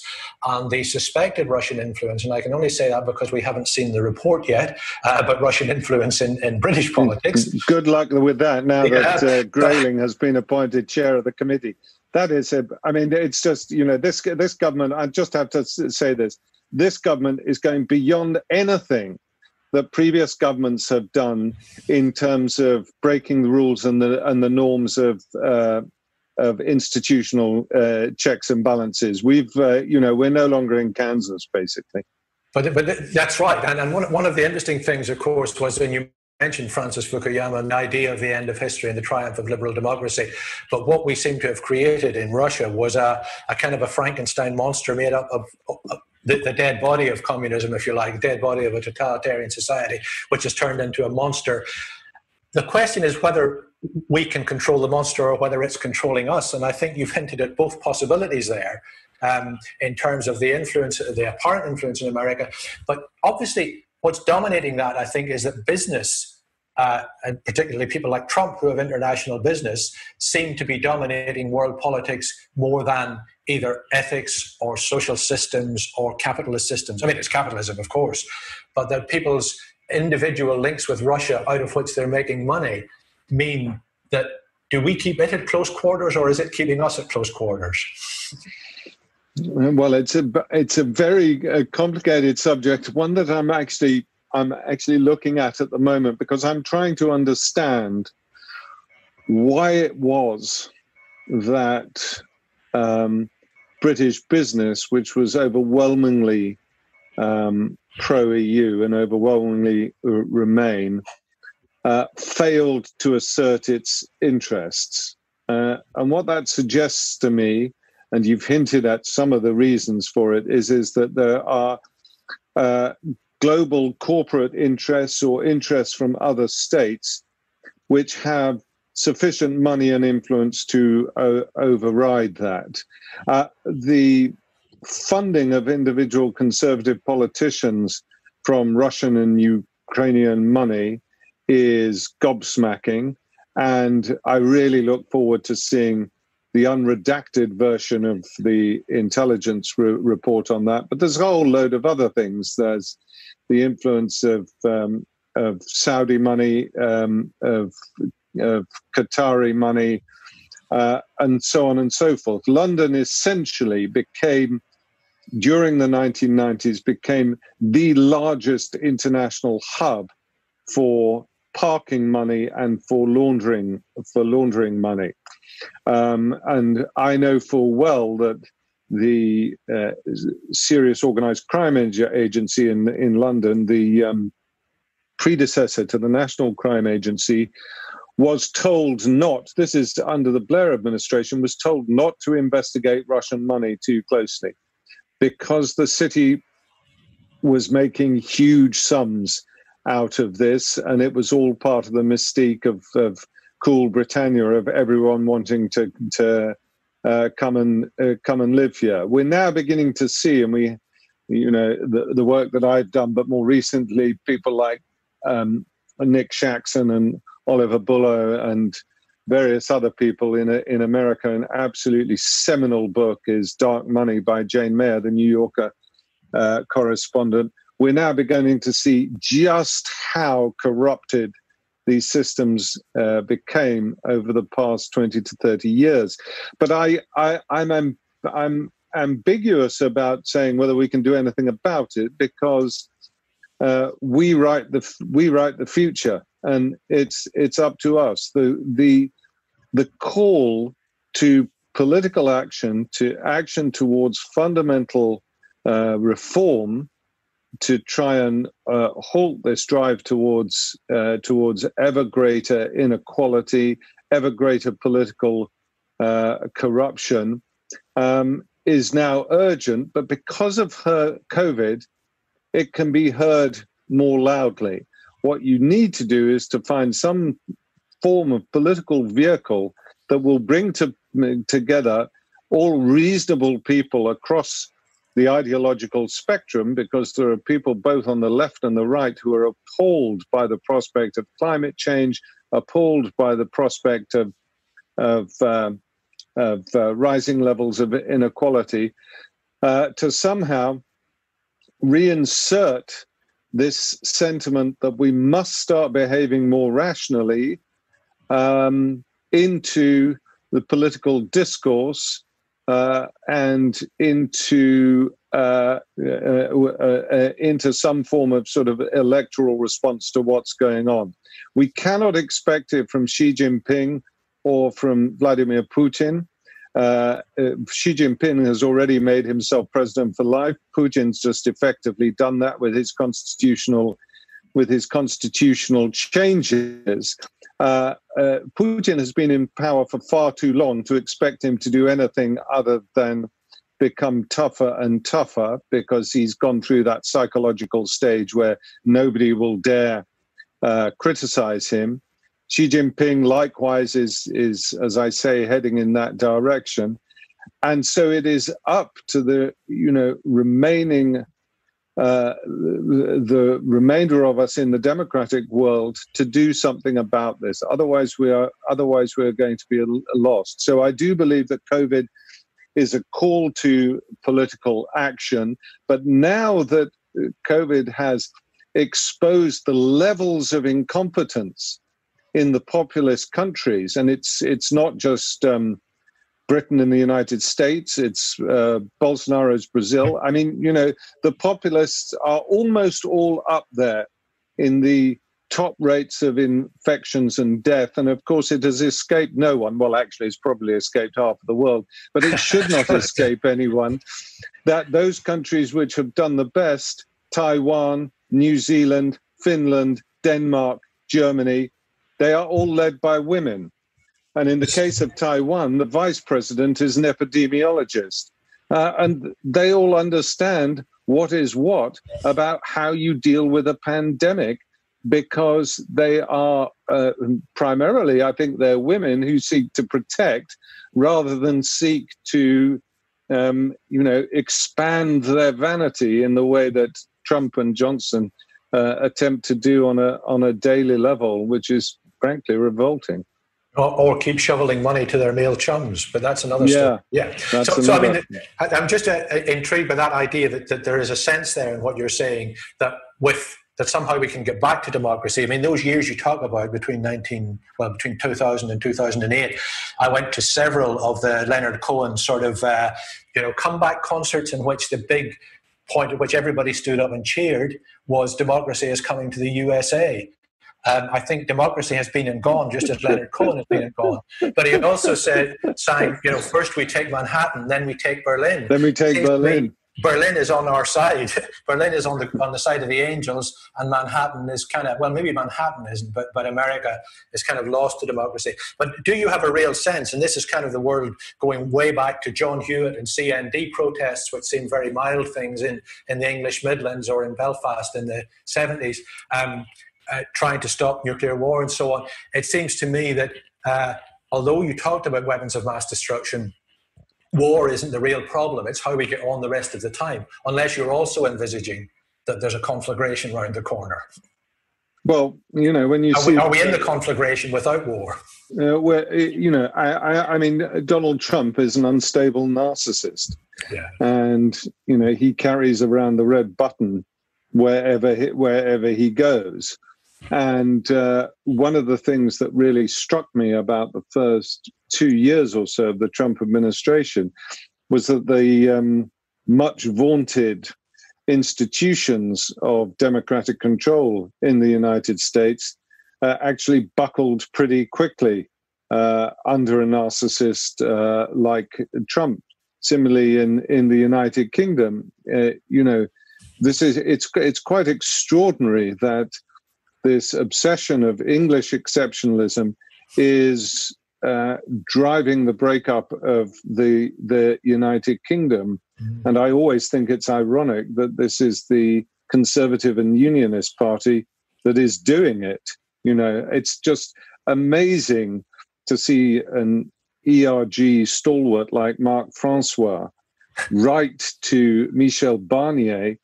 and the suspected Russian influence, and I can only say that because we haven't seen the report yet, uh, but Russian influence in, in British politics. Good luck with that now yeah. that uh, Grayling has been appointed chair of the committee. That is, a, I mean, it's just, you know, this this government, I just have to say this, this government is going beyond anything that previous governments have done in terms of breaking the rules and the and the norms of uh, of institutional uh, checks and balances. We've, uh, you know, we're no longer in Kansas, basically. But but that's right. And and one one of the interesting things, of course, was when you mentioned Francis Fukuyama and the idea of the end of history and the triumph of liberal democracy. But what we seem to have created in Russia was a a kind of a Frankenstein monster made up of, of The, the dead body of communism, if you like, the dead body of a totalitarian society, which has turned into a monster. The question is whether we can control the monster or whether it's controlling us. And I think you've hinted at both possibilities there um, in terms of the influence, the apparent influence in America. But obviously, what's dominating that, I think, is that business uh, and particularly people like Trump, who have international business, seem to be dominating world politics more than either ethics or social systems or capitalist systems. I mean, it's capitalism, of course, but that people's individual links with Russia, out of which they're making money, mean that do we keep it at close quarters, or is it keeping us at close quarters? Well, it's a it's a very complicated subject, one that I'm actually I'm actually looking at at the moment, because I'm trying to understand why it was that um, British business, which was overwhelmingly um, pro-E U and overwhelmingly Remain, uh, failed to assert its interests. Uh, and what that suggests to me, and you've hinted at some of the reasons for it, is, is that there are uh, global corporate interests or interests from other states which have sufficient money and influence to uh, override that. Uh, the funding of individual conservative politicians from Russian and Ukrainian money is gobsmacking, and I really look forward to seeing the unredacted version of the intelligence re- report on that. But there's a whole load of other things. There's the influence of um, of Saudi money, um, of, of Qatari money, uh, and so on and so forth. London essentially became, during the nineteen nineties, became the largest international hub for parking money and for laundering for laundering money. Um, and I know full well that the uh, Serious Organised Crime Agency in, in London, the um, predecessor to the National Crime Agency, was told not, this is under the Blair administration, was told not to investigate Russian money too closely because the city was making huge sums out of this, and it was all part of the mystique of, of cool Britannia, of everyone wanting to to uh, come and uh, come and live here. We're now beginning to see, and we, you know, the, the work that I've done, but more recently, people like um, Nick Shaxson and Oliver Bullough and various other people in in America. An absolutely seminal book is Dark Money by Jane Mayer, the New Yorker uh, correspondent. We're now beginning to see just how corrupted these systems uh, became over the past twenty to thirty years. But I, I, I'm, am, I'm ambiguous about saying whether we can do anything about it, because uh, we write the we write the future, and it's it's up to us. The the the call to political action, to action towards fundamental uh, reform, to try and uh, halt this drive towards uh, towards ever greater inequality, ever greater political uh, corruption, um, is now urgent. But because of her COVID, it can be heard more loudly. What you need to do is to find some form of political vehicle that will bring to, together all reasonable people across the ideological spectrum, because there are people both on the left and the right who are appalled by the prospect of climate change, appalled by the prospect of of, uh, of uh, rising levels of inequality, uh, to somehow reinsert this sentiment that we must start behaving more rationally um, into the political discourse, Uh, and into uh, uh, uh, uh, into some form of sort of electoral response to what's going on. We cannot expect it from Xi Jinping or from Vladimir Putin. Uh, uh, Xi Jinping has already made himself president for life. Putin's just effectively done that with his constitutional with his constitutional changes. Uh, uh, Putin has been in power for far too long to expect him to do anything other than become tougher and tougher, because he's gone through that psychological stage where nobody will dare uh, criticize him. Xi Jinping, likewise, is, is, as I say, heading in that direction. And so it is up to the, you know, remaining uh, the, the remainder of us in the democratic world to do something about this. Otherwise, we are otherwise we are going to be lost. So I do believe that COVID is a call to political action. But now that COVID has exposed the levels of incompetence in the populist countries, and it's it's not just um, Britain and the United States, it's uh, Bolsonaro's Brazil. I mean, you know, the populists are almost all up there in the top rates of infections and death. And of course, it has escaped no one. Well, actually, it's probably escaped half of the world, but it should not escape anyone that those countries which have done the best, Taiwan, New Zealand, Finland, Denmark, Germany, they are all led by women. And in the case of Taiwan, the vice president is an epidemiologist. Uh, and they all understand what is what about how you deal with a pandemic, because they are uh, primarily, I think, they're women who seek to protect rather than seek to, um, you know, expand their vanity in the way that Trump and Johnson uh, attempt to do on a on a daily level, which is frankly revolting. Or, or keep shoveling money to their male chums, but that's another story. Yeah, so, another. so I mean, I'm just uh, intrigued by that idea that, that there is a sense there in what you're saying that with. That somehow we can get back to democracy. I mean, those years you talk about between nineteen, well, between two thousand and two thousand eight, I went to several of the Leonard Cohen sort of, uh, you know, comeback concerts in which the big point at which everybody stood up and cheered was democracy is coming to the U S A. Um, I think democracy has been and gone, just as Leonard Cohen has been and gone. But he also said, sang, you know, first we take Manhattan, then we take Berlin. Then we take Berlin. Berlin is on our side. Berlin is on the on the side of the angels, and Manhattan is kind of, well, maybe Manhattan isn't, but, but America is kind of lost to democracy. But do you have a real sense, and this is kind of the world going way back to John Hewitt and C N D protests, which seem very mild things in, in the English Midlands or in Belfast in the seventies, um, uh, trying to stop nuclear war and so on. It seems to me that uh, although you talked about weapons of mass destruction, war isn't the real problem. It's how we get on the rest of the time, unless you're also envisaging that there's a conflagration round the corner. Well, you know, when you are see... We, are we in the conflagration without war? Uh, where, you know, I, I, I mean, Donald Trump is an unstable narcissist. Yeah. And, you know, he carries around the red button wherever he, wherever he goes. And uh, one of the things that really struck me about the first two years or so of the Trump administration was that the um, much vaunted institutions of democratic control in the United States uh, actually buckled pretty quickly uh, under a narcissist uh, like Trump. Similarly, in, in the United Kingdom, uh, you know, this is it's it's quite extraordinary that this obsession of English exceptionalism is uh, driving the breakup of the the United Kingdom. Mm. And I always think it's ironic that this is the Conservative and Unionist Party that is doing it. You know, it's just amazing to see an E R G stalwart like Marc Francois write to Michel Barnier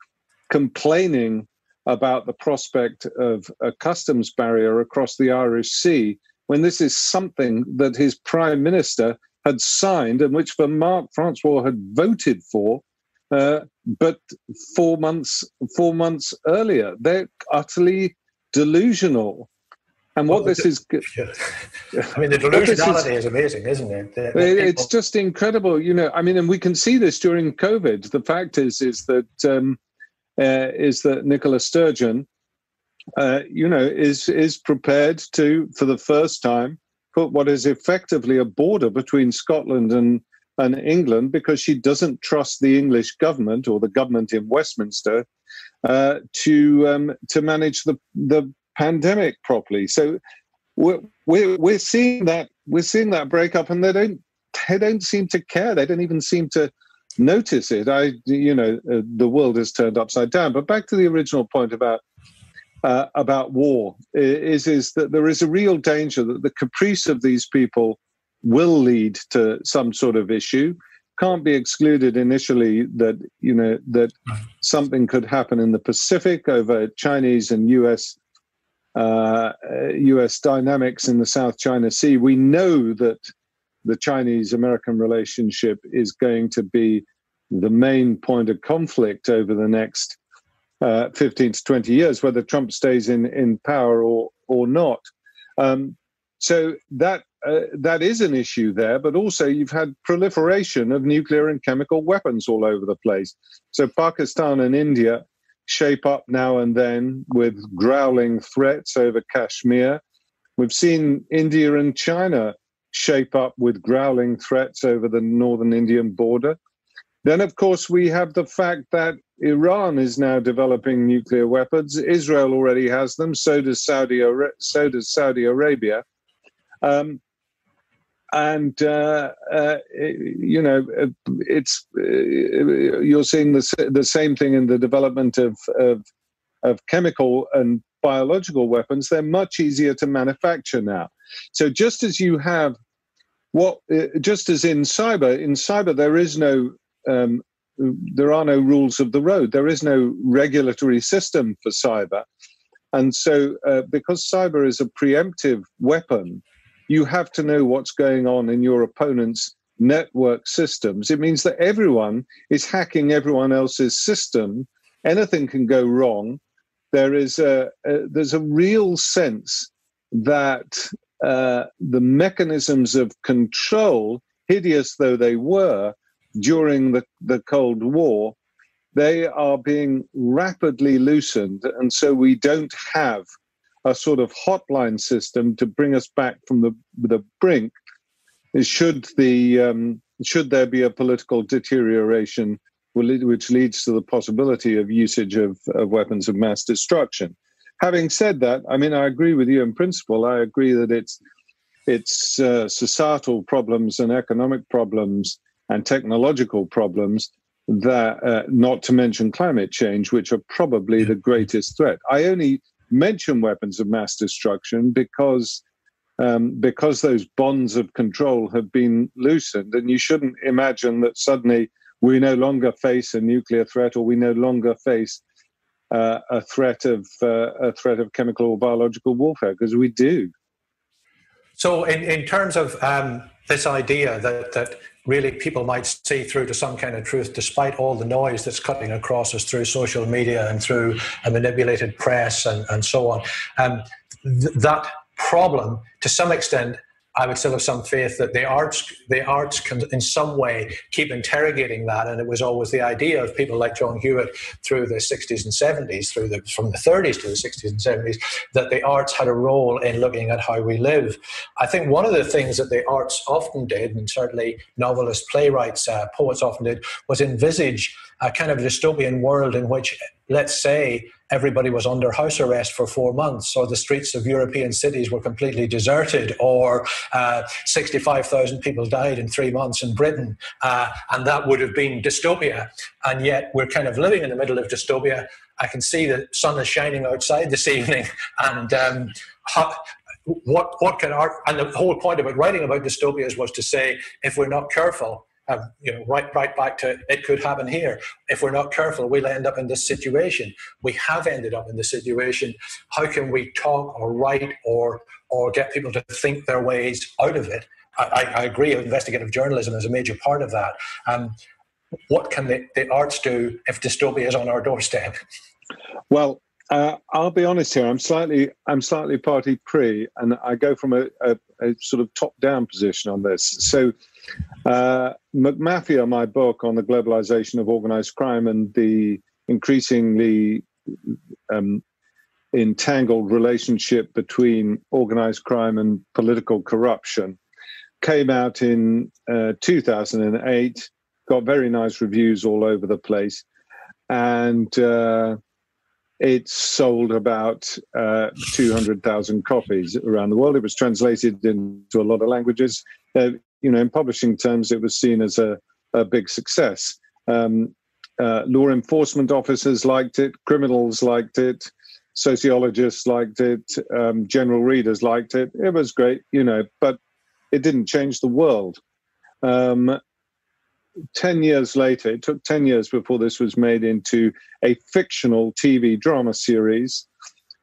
complaining about the prospect of a customs barrier across the Irish Sea, when this is something that his prime minister had signed and which for Marc Francois had voted for, uh, but four months four months earlier. They're utterly delusional. And what well, this is... I mean, the delusionality is, is amazing, isn't it? The, the it's people. Just incredible. You know, I mean, and we can see this during COVID. The fact is, is that... Um, Uh, is that Nicola Sturgeon, uh, you know, is is prepared to, for the first time, put what is effectively a border between Scotland and, and England, because she doesn't trust the English government or the government in Westminster uh, to um, to manage the the pandemic properly. So we're, we're we're seeing that we're seeing that breakup, and they don't they don't seem to care. They don't even seem to notice it. I, you know, uh, the world has turned upside down. But back to the original point about uh, about war is is that there is a real danger that the caprice of these people will lead to some sort of issue. can't be excluded initially that, you know, that something could happen in the Pacific over Chinese and U S uh, U S dynamics in the South China Sea. We know that the Chinese-American relationship is going to be the main point of conflict over the next uh, fifteen to twenty years, whether Trump stays in, in power or, or not. Um, so that uh, that is an issue there, but also you've had proliferation of nuclear and chemical weapons all over the place. So Pakistan and India shape up now and then with growling threats over Kashmir. We've seen India and China shape up with growling threats over the northern Indian border. Then, of course, we have the fact that Iran is now developing nuclear weapons. Israel already has them. So does Saudi, so does Saudi Arabia. Um, and, uh, uh, you know, it's uh, you're seeing the, the same thing in the development of, of, of chemical and biological weapons. They're much easier to manufacture now. So just as you have what, just as in cyber, in cyber, there is no Um, there are no rules of the road. There is no regulatory system for cyber. And so uh, because cyber is a preemptive weapon, you have to know what's going on in your opponent's network systems. It means that everyone is hacking everyone else's system. Anything can go wrong. There is a, a, there's a real sense that uh, the mechanisms of control, hideous though they were, during the, the Cold War, they are being rapidly loosened. And so we don't have a sort of hotline system to bring us back from the, the brink should, the, um, should there be a political deterioration which leads to the possibility of usage of, of weapons of mass destruction. Having said that, I mean, I agree with you in principle. I agree that it's, it's uh, societal problems and economic problems and technological problems, that, uh, not to mention climate change, which are probably the greatest threat. I only mention weapons of mass destruction because um, because those bonds of control have been loosened, and you shouldn't imagine that suddenly we no longer face a nuclear threat or we no longer face uh, a threat of uh, a threat of chemical or biological warfare, because we do. So, in in terms of um, this idea that that. really people might see through to some kind of truth despite all the noise that's cutting across us through social media and through a manipulated press and, and so on. Um, th that problem, to some extent, I would still have some faith that the arts, the arts can in some way keep interrogating that. And it was always the idea of people like John Hewitt through the sixties and seventies, through the, from the thirties to the sixties and seventies, that the arts had a role in looking at how we live. I think one of the things that the arts often did, and certainly novelists, playwrights, uh, poets often did, was envisage a kind of dystopian world in which, let's say, everybody was under house arrest for four months, or the streets of European cities were completely deserted, or uh, sixty-five thousand people died in three months in Britain, uh, and that would have been dystopia. And yet we're kind of living in the middle of dystopia. I can see the sun is shining outside this evening, and um, what, what can art, and the whole point about writing about dystopias was to say, if we're not careful, Uh, you know, right, right back to it could happen here. If we're not careful, we'll end up in this situation. We have ended up in this situation. How can we talk or write or or get people to think their ways out of it? I, I agree. Investigative journalism is a major part of that. Um, what can the, the arts do if dystopia is on our doorstep? Well, uh, I'll be honest here. I'm slightly I'm slightly party pre, and I go from a, a, a sort of top down position on this. So. Uh, McMafia, my book on the globalization of organized crime and the increasingly um, entangled relationship between organized crime and political corruption, came out in uh, two thousand eight, got very nice reviews all over the place, and uh, it sold about uh, two hundred thousand copies around the world. It was translated into a lot of languages. Uh, You know, in publishing terms, it was seen as a, a big success. Um, uh, law enforcement officers liked it, criminals liked it, sociologists liked it, um, general readers liked it. It was great, you know, but it didn't change the world. Um, ten years later, it took ten years before this was made into a fictional T V drama series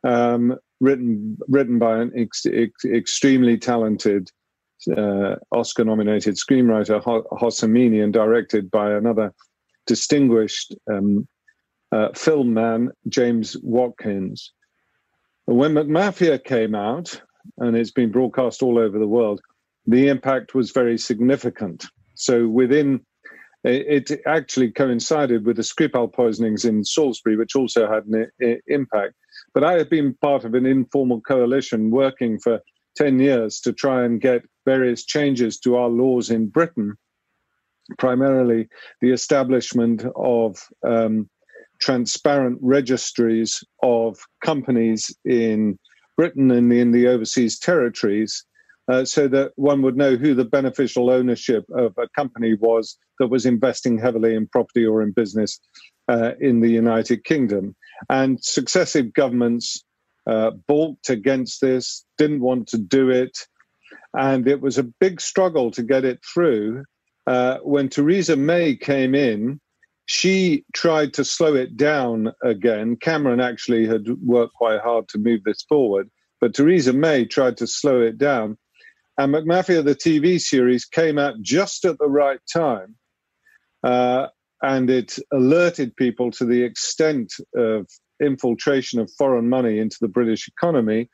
um, written written by an ex ex extremely talented uh, Oscar-nominated screenwriter, Hosseini, and directed by another distinguished um, uh, film man, James Watkins. When McMafia came out, and it's been broadcast all over the world, the impact was very significant. So within, it actually coincided with the Skripal poisonings in Salisbury, which also had an I impact. But I had been part of an informal coalition working for ten years to try and get various changes to our laws in Britain, primarily the establishment of um, transparent registries of companies in Britain and in the overseas territories, uh, so that one would know who the beneficial ownership of a company was that was investing heavily in property or in business uh, in the United Kingdom. And successive governments uh, balked against this, didn't want to do it, and it was a big struggle to get it through. Uh, when Theresa May came in, she tried to slow it down again. Cameron actually had worked quite hard to move this forward, but Theresa May tried to slow it down. And McMafia, the T V series, came out just at the right time, uh, and it alerted people to the extent of infiltration of foreign money into the British economy.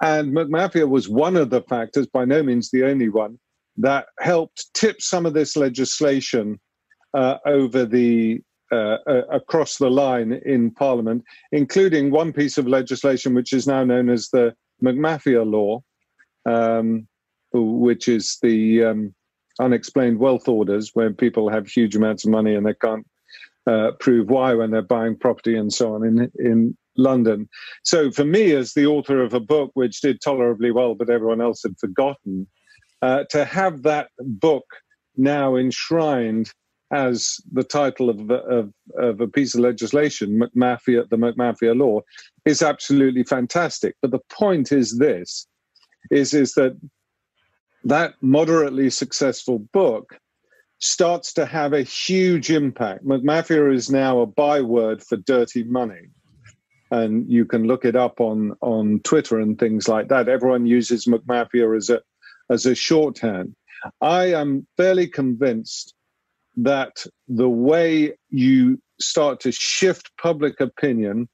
And McMafia was one of the factors, by no means the only one, that helped tip some of this legislation Uh, over the uh, uh, across the line in Parliament, including one piece of legislation which is now known as the McMafia Law, um, which is the um, unexplained wealth orders, where people have huge amounts of money and they can't uh, prove why when they're buying property and so on in in London. So for me, as the author of a book which did tolerably well, but everyone else had forgotten, uh, to have that book now enshrined as the title of, of, of a piece of legislation, McMafia, the McMafia Law, is absolutely fantastic. But the point is this, is, is that that moderately successful book starts to have a huge impact. McMafia is now a byword for dirty money. And you can look it up on, on Twitter and things like that. Everyone uses McMafia as a, as a shorthand. I am fairly convinced that the way you start to shift public opinion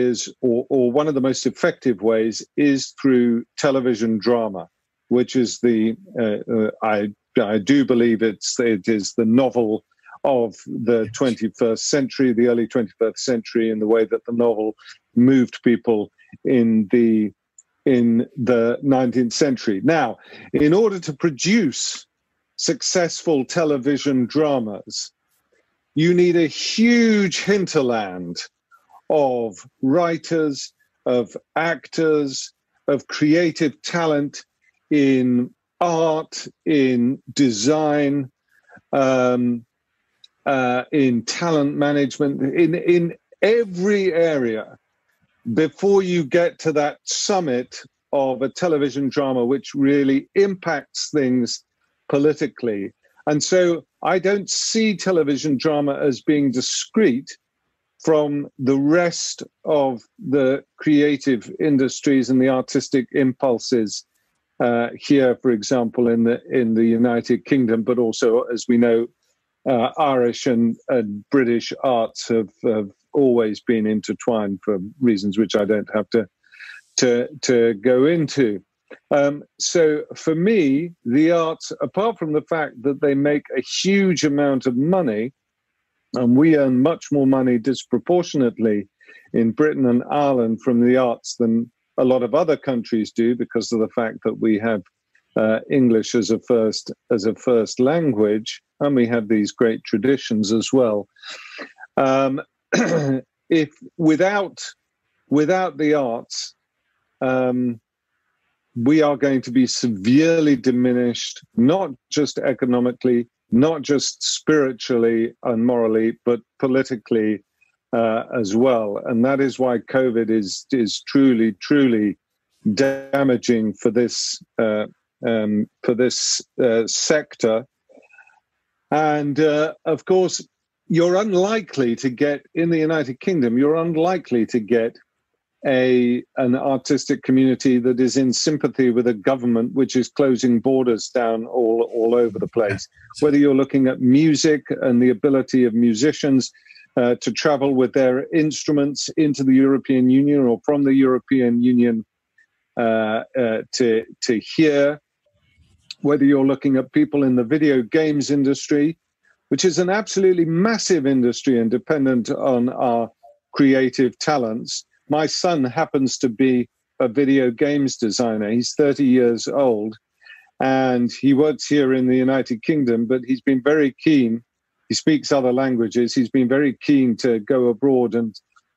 is, or, or one of the most effective ways, is through television drama, which is the, uh, uh, I, I do believe it's, it is the novel of the twenty-first century, the early twenty-first century, in the way that the novel moved people in the, in the nineteenth century. Now, in order to produce successful television dramas, you need a huge hinterland of writers, of actors, of creative talent in art, in design, um, uh, in talent management, in, in every area, before you get to that summit of a television drama which really impacts things politically. And so I don't see television drama as being discrete from the rest of the creative industries and the artistic impulses uh, here, for example, in the in the United Kingdom, but also, as we know, uh, Irish and, and British arts have, have always been intertwined for reasons which I don't have to to to go into. Um, so for me, the arts, apart from the fact that they make a huge amount of money, and we earn much more money disproportionately in Britain and Ireland from the arts than a lot of other countries do, because of the fact that we have uh, English as a first as a first language, and we have these great traditions as well. Um, if without without the arts, um, we are going to be severely diminished, not just economically, not just spiritually and morally, but politically uh, as well. And that is why COVID is is truly, truly damaging for this uh, um, for this uh, sector. And uh, of course, you're unlikely to get, in the United Kingdom, you're unlikely to get a an artistic community that is in sympathy with a government which is closing borders down all, all over the place. Whether you're looking at music and the ability of musicians uh, to travel with their instruments into the European Union or from the European Union uh, uh, to, to here, whether you're looking at people in the video games industry, which is an absolutely massive industry and dependent on our creative talents. My son happens to be a video games designer. He's thirty years old, and he works here in the United Kingdom, but he's been very keen. He speaks other languages. He's been very keen to go abroad and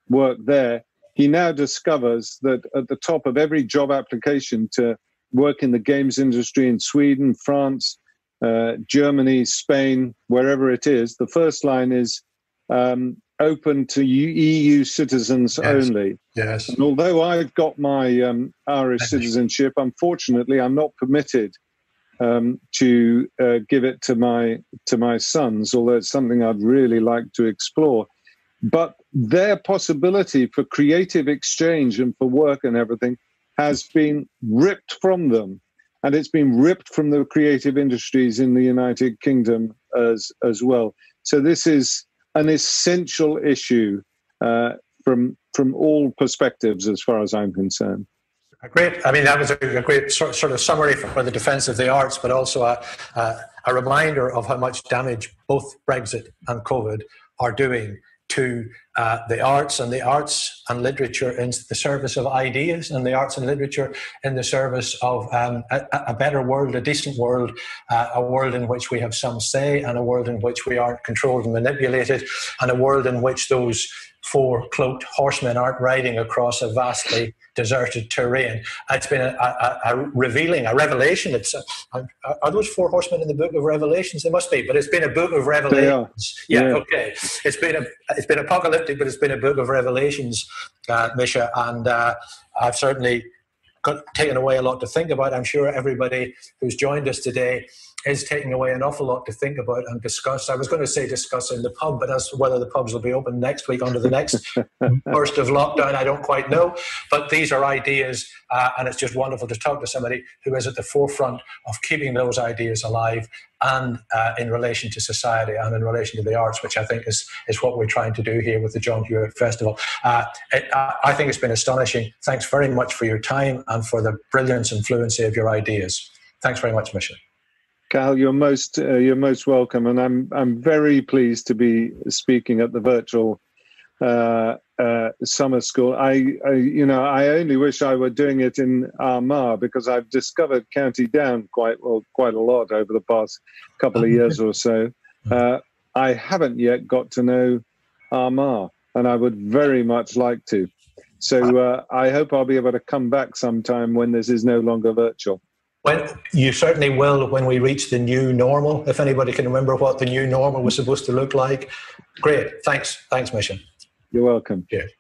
work there. He now discovers that at the top of every job application to work in the games industry in Sweden, France, uh, Germany, Spain, wherever it is, the first line is, um, open to E U citizens yes. only. Yes. And although I've got my um, Irish citizenship, unfortunately, I'm not permitted um, to uh, give it to my to my sons. Although it's something I'd really like to explore, but their possibility for creative exchange and for work and everything has been ripped from them, and it's been ripped from the creative industries in the United Kingdom as as well. So this is an essential issue uh, from from all perspectives, as far as I'm concerned. A great, I mean, that was a great sort, sort of summary for the defence of the arts, but also a, a, a reminder of how much damage both Brexit and COVID are doing to uh, the arts and the arts and literature in the service of ideas, and the arts and literature in the service of um, a, a better world, a decent world, uh, a world in which we have some say, and a world in which we aren't controlled and manipulated, and a world in which those four cloaked horsemen aren't riding across a vastly deserted terrain. It's been a, a, a revealing, a revelation. It's a, a, are those four horsemen in the Book of Revelations? They must be, but it's been a Book of Revelations. Yeah, yeah, okay. It's been a, it's been apocalyptic, but it's been a Book of Revelations, uh, Misha, and uh, I've certainly got taken away a lot to think about. I'm sure everybody who's joined us today is taking away an awful lot to think about and discuss. I was going to say discuss in the pub, but as to whether the pubs will be open next week under the next burst of lockdown, I don't quite know. But these are ideas, uh, and it's just wonderful to talk to somebody who is at the forefront of keeping those ideas alive and uh, in relation to society and in relation to the arts, which I think is, is what we're trying to do here with the John Hewitt Festival. Uh, it, I think it's been astonishing. Thanks very much for your time and for the brilliance and fluency of your ideas. Thanks very much, Misha. Cahill, you're most uh, you're most welcome, and I'm I'm very pleased to be speaking at the virtual uh, uh, summer school. I, I you know I only wish I were doing it in Armagh, because I've discovered County Down quite well, quite a lot over the past couple of years or so. Uh, I haven't yet got to know Armagh, and I would very much like to. So uh, I hope I'll be able to come back sometime when this is no longer virtual. When, you certainly will when we reach the new normal, if anybody can remember what the new normal was supposed to look like. Great. Thanks. Thanks, Misha. You're welcome. Cheers.